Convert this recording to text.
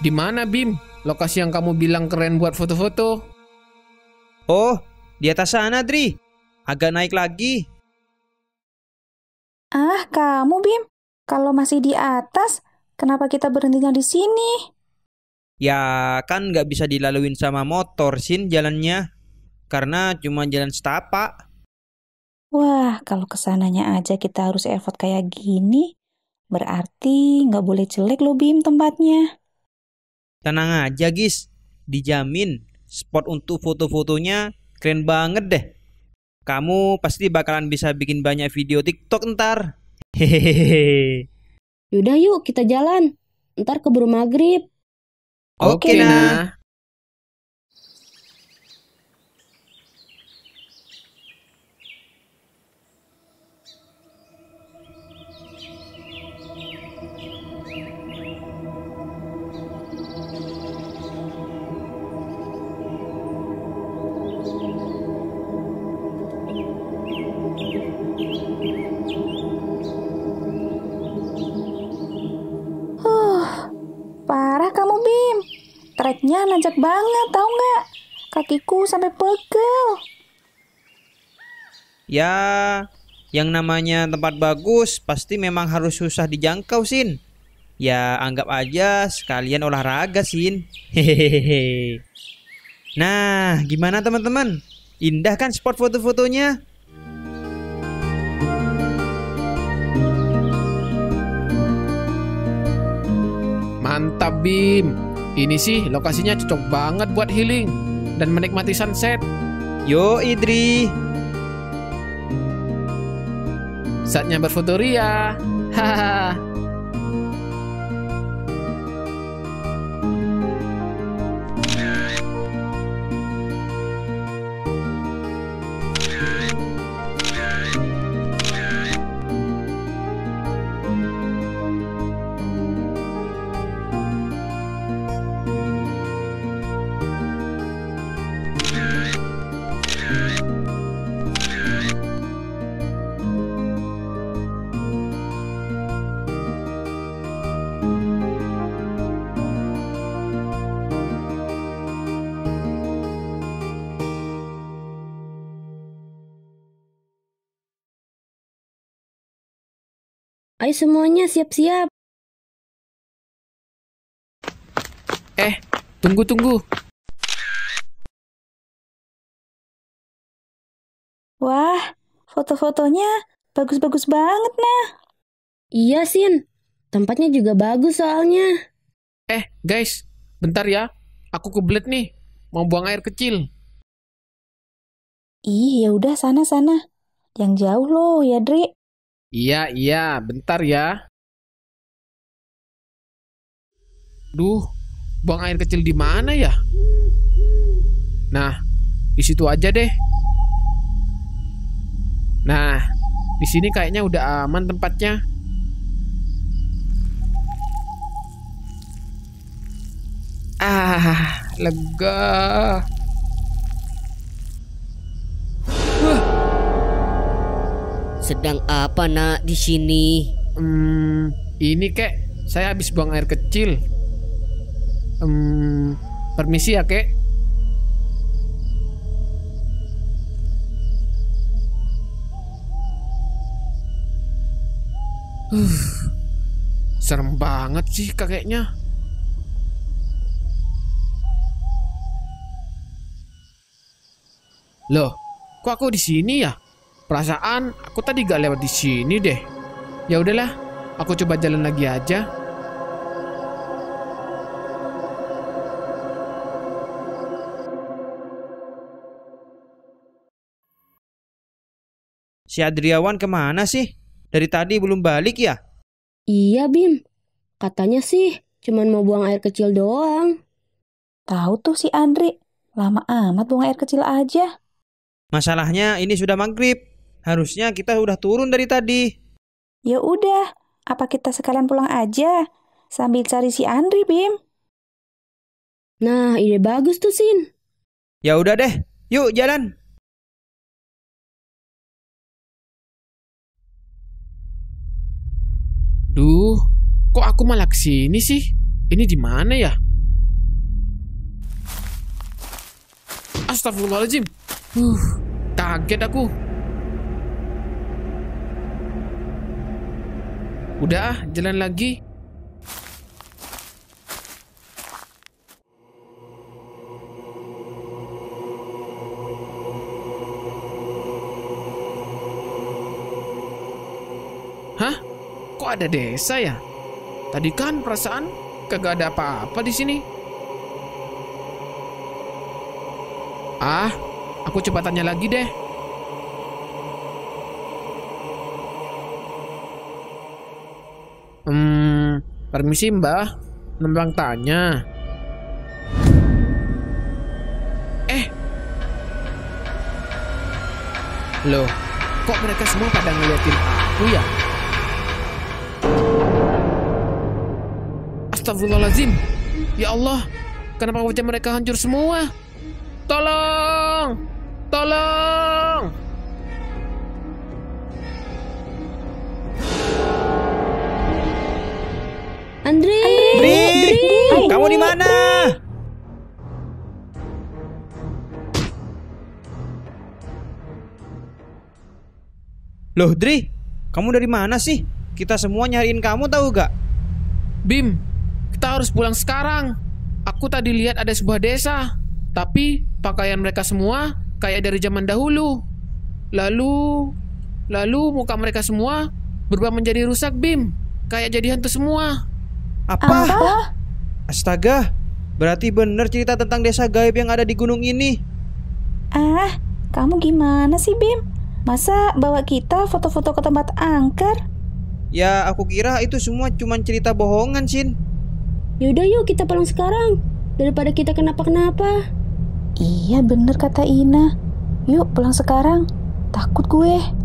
Di mana, Bim? Lokasi yang kamu bilang keren buat foto-foto. Oh, di atas sana, Dri. Agak naik lagi. Ah, kamu, Bim. Kalau masih di atas, kenapa kita berhentinya di sini? Ya, kan nggak bisa dilaluin sama motor, Sin, jalannya. Karena cuma jalan setapak. Wah, kalau kesananya aja kita harus effort kayak gini, berarti nggak boleh jelek loh, Bim, tempatnya. Tenang aja, Gis. Dijamin, spot untuk foto-fotonya keren banget deh. Kamu pasti bakalan bisa bikin banyak video TikTok ntar. Hehehe. Yaudah yuk, kita jalan. Ntar keburu maghrib. Oke, Nah. Treknya nanjak banget, tau nggak? Kakiku sampai pegel. Ya, yang namanya tempat bagus pasti memang harus susah dijangkau, Sin. Ya, anggap aja sekalian olahraga, Sin. Hehehe. Nah, gimana teman-teman? Indah kan spot foto-fotonya? Mantap, Bim. Ini sih lokasinya cocok banget buat healing dan menikmati sunset. Yo, Idri. Saatnya berfoto ria. Hahaha. Ayo semuanya siap-siap. Tunggu. Wah, foto-fotonya bagus-bagus banget, Nah. Iya, Sin. Tempatnya juga bagus soalnya. Guys, bentar ya. Aku kebelet nih. Mau buang air kecil. Ih, ya udah sana-sana. Yang jauh loh ya, Dri. Iya, bentar ya. Duh, buang air kecil di mana ya? Nah, di situ aja deh. Nah, di sini kayaknya udah aman tempatnya. Ah, lega. Sedang apa, Nak, di sini? Ini, Kek. Saya habis buang air kecil. Permisi ya, Kek. Serem banget sih kakeknya. Loh, kok aku di sini ya? Perasaan aku tadi gak lewat di sini deh. Ya udahlah, aku coba jalan lagi aja. Si Adriawan kemana sih? Dari tadi belum balik ya? Iya, Bim. Katanya sih cuman mau buang air kecil doang. Tahu tuh si Andri, lama amat buang air kecil aja. Masalahnya ini sudah maghrib. Harusnya kita udah turun dari tadi. Ya udah, apa kita sekalian pulang aja sambil cari si Andri, Bim? Nah, ide bagus tuh, Sin. Ya udah deh, yuk jalan. Duh, kok aku malah kesini sih? Ini di mana ya? Astagfirullahaladzim. Kaget aku. Udah, jalan lagi. Hah? Kok ada desa ya? Tadi kan perasaan kagak ada apa-apa di sini. Ah, aku coba tanya lagi deh. Permisi mbah, nembang tanya. Loh, kok mereka semua pada ngeliatin aku ya? Astagfirullahaladzim. Ya Allah, kenapa wajah mereka hancur semua? Tolong! Tolong! Andri! Andri! Kamu di mana? Loh, Dri, kamu dari mana sih? Kita semua nyariin kamu, tahu gak? Bim, kita harus pulang sekarang. Aku tadi lihat ada sebuah desa, tapi pakaian mereka semua kayak dari zaman dahulu. Lalu muka mereka semua berubah menjadi rusak, Bim. Kayak jadi hantu semua. Apa? Astaga, berarti bener cerita tentang desa gaib yang ada di gunung ini. Ah, kamu gimana sih, Bim? Masa bawa kita foto-foto ke tempat angker? Ya, aku kira itu semua cuma cerita bohongan, Shin. Yaudah yuk, kita pulang sekarang. Daripada kita kenapa-kenapa. Iya bener kata Ina. Yuk pulang sekarang. Takut gue.